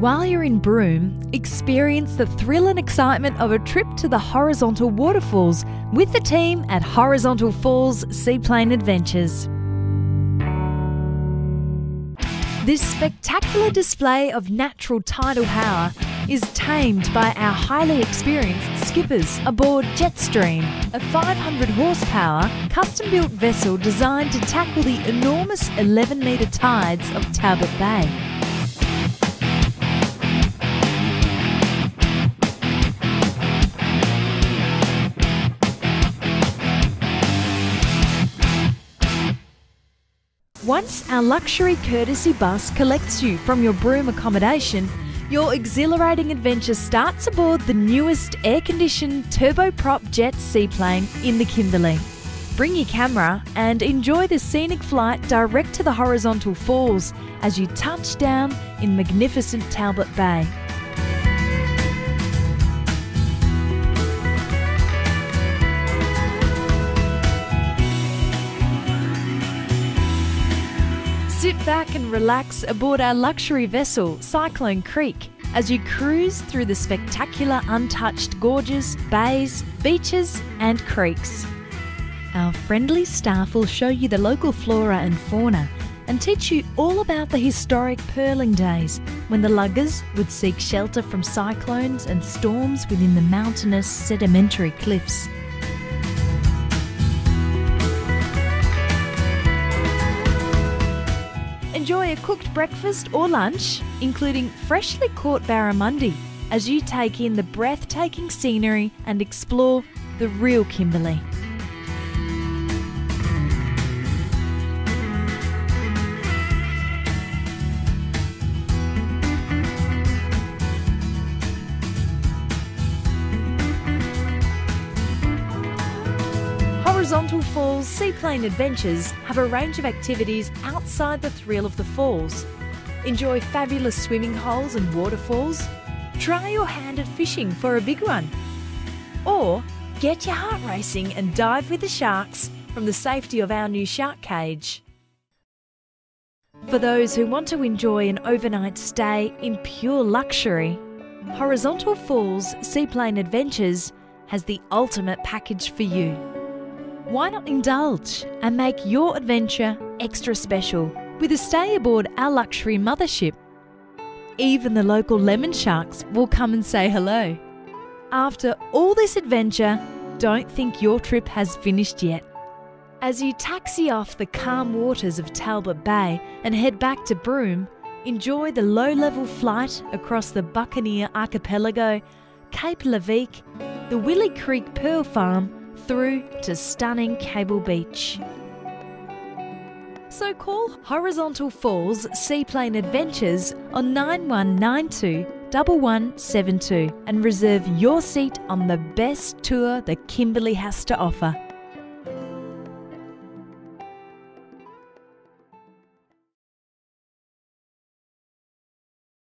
While you're in Broome, experience the thrill and excitement of a trip to the horizontal waterfalls with the team at Horizontal Falls Seaplane Adventures. This spectacular display of natural tidal power is tamed by our highly experienced skippers aboard Jetstream, a 500 horsepower custom-built vessel designed to tackle the enormous 11-metre tides of Talbot Bay. Once our luxury courtesy bus collects you from your Broome accommodation, your exhilarating adventure starts aboard the newest air-conditioned turboprop jet seaplane in the Kimberley. Bring your camera and enjoy the scenic flight direct to the horizontal falls as you touch down in magnificent Talbot Bay. Sit back and relax aboard our luxury vessel, Cyclone Creek, as you cruise through the spectacular untouched gorges, bays, beaches and creeks. Our friendly staff will show you the local flora and fauna and teach you all about the historic pearling days when the luggers would seek shelter from cyclones and storms within the mountainous sedimentary cliffs. Enjoy a cooked breakfast or lunch, including freshly caught barramundi, as you take in the breathtaking scenery and explore the real Kimberley. Horizontal Falls Seaplane Adventures have a range of activities outside the thrill of the falls. Enjoy fabulous swimming holes and waterfalls. Try your hand at fishing for a big one. Or get your heart racing and dive with the sharks from the safety of our new shark cage. For those who want to enjoy an overnight stay in pure luxury, Horizontal Falls Seaplane Adventures has the ultimate package for you. Why not indulge and make your adventure extra special with a stay aboard our luxury mothership? Even the local lemon sharks will come and say hello. After all this adventure, don't think your trip has finished yet. As you taxi off the calm waters of Talbot Bay and head back to Broome, enjoy the low-level flight across the Buccaneer Archipelago, Cape Leveque, the Willie Creek Pearl Farm, through to stunning Cable Beach. So call Horizontal Falls Seaplane Adventures on 9192 1172 and reserve your seat on the best tour the Kimberley has to offer.